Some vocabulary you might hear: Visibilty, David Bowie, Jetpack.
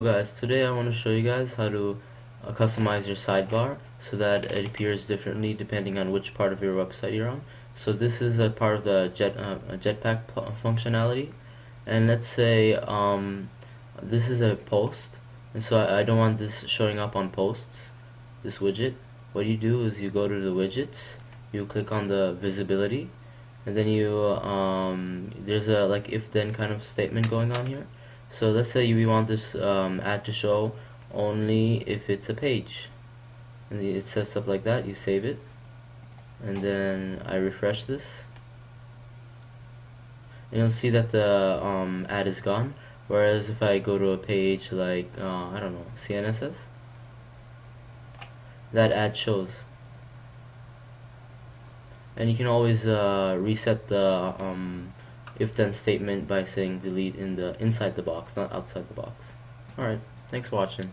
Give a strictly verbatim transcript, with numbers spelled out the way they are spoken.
Guys, today I want to show you guys how to uh, customize your sidebar so that it appears differently depending on which part of your website you're on. So this is a part of the jet, uh, jetpack functionality, and let's say um, this is a post, and so I, I don't want this showing up on posts, this widget. What you do is you go to the widgets, you click on the visibility, and then you um, there's a like if then kind of statement going on here. So let's say we want this um, ad to show only if it's a page, and it sets up like that. You save it, and then I refresh this, and you'll see that the um, ad is gone. Whereas if I go to a page like uh, I don't know, C N S S, that ad shows. And you can always uh, reset the um, if-then statement by saying delete in the inside the box, not outside the box. Alright, thanks for watching.